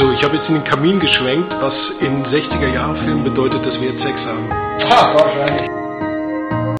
Also, ich habe jetzt in den Kamin geschwenkt, was in 60er-Jahren-Filmen bedeutet, dass wir jetzt Sex haben. Ha, wahrscheinlich.